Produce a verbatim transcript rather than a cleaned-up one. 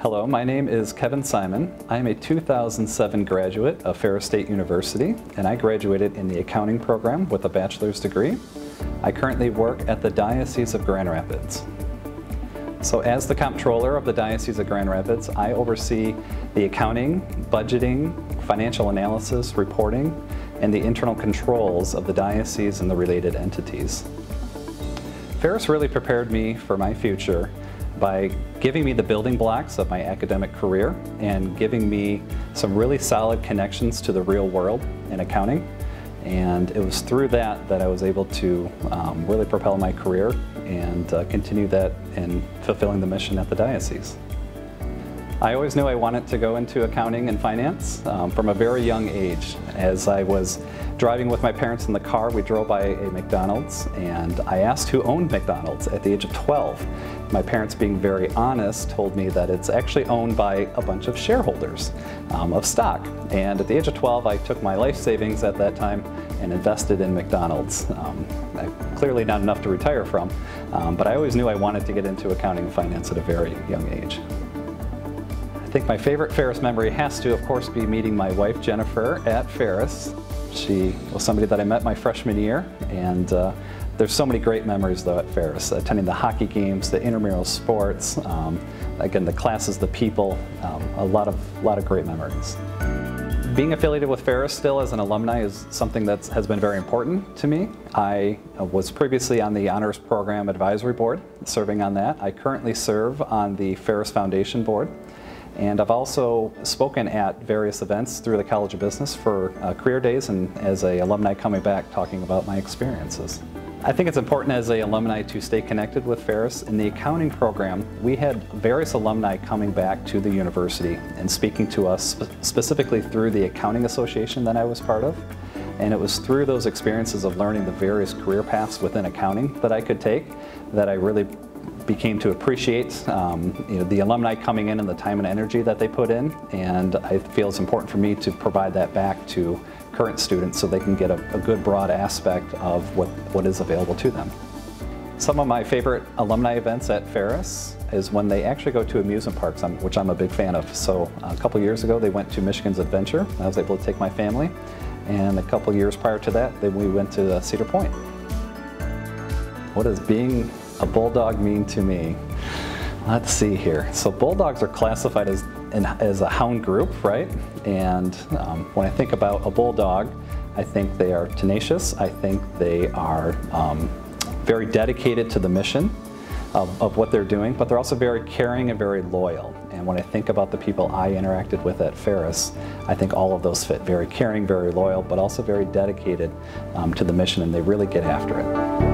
Hello, my name is Kevin Simon. I am a two thousand seven graduate of Ferris State University, and I graduated in the accounting program with a bachelor's degree. I currently work at the Diocese of Grand Rapids. So as the comptroller of the Diocese of Grand Rapids, I oversee the accounting, budgeting, financial analysis, reporting, and the internal controls of the diocese and the related entities. Ferris really prepared me for my future by giving me the building blocks of my academic career and giving me some really solid connections to the real world in accounting. And it was through that that I was able to um, really propel my career and uh, continue that in fulfilling the mission at the diocese. I always knew I wanted to go into accounting and finance um, from a very young age. As I was driving with my parents in the car, we drove by a McDonald's, and I asked who owned McDonald's at the age of twelve. My parents, being very honest, told me that it's actually owned by a bunch of shareholders um, of stock. And at the age of twelve, I took my life savings at that time and invested in McDonald's. Um, I, clearly not enough to retire from, um, but I always knew I wanted to get into accounting and finance at a very young age. I think my favorite Ferris memory has to, of course, be meeting my wife, Jennifer, at Ferris. She was somebody that I met my freshman year, and uh, there's so many great memories, though, at Ferris. Attending the hockey games, the intramural sports, um, again, the classes, the people, um, a lot of, lot of great memories. Being affiliated with Ferris still as an alumni is something that has been very important to me. I was previously on the Honors Program Advisory Board, serving on that. I currently serve on the Ferris Foundation Board. And I've also spoken at various events through the College of Business for uh, career days and as an alumni coming back talking about my experiences. I think it's important as an alumni to stay connected with Ferris. In the accounting program, we had various alumni coming back to the university and speaking to us sp specifically through the accounting association that I was part of. And it was through those experiences of learning the various career paths within accounting that I could take that I really became to appreciate um, you know, the alumni coming in and the time and energy that they put in, and I feel it's important for me to provide that back to current students so they can get a, a good broad aspect of what, what is available to them. Some of my favorite alumni events at Ferris is when they actually go to amusement parks, which I'm a big fan of. So a couple years ago they went to Michigan's Adventure. I was able to take my family, and a couple years prior to that then we went to Cedar Point. What is being a bulldog mean to me? Let's see here. So bulldogs are classified as, as a hound group, right? And um, when I think about a bulldog, I think they are tenacious. I think they are um, very dedicated to the mission of, of what they're doing, but they're also very caring and very loyal. And when I think about the people I interacted with at Ferris, I think all of those fit. Very caring, very loyal, but also very dedicated um, to the mission, and they really get after it.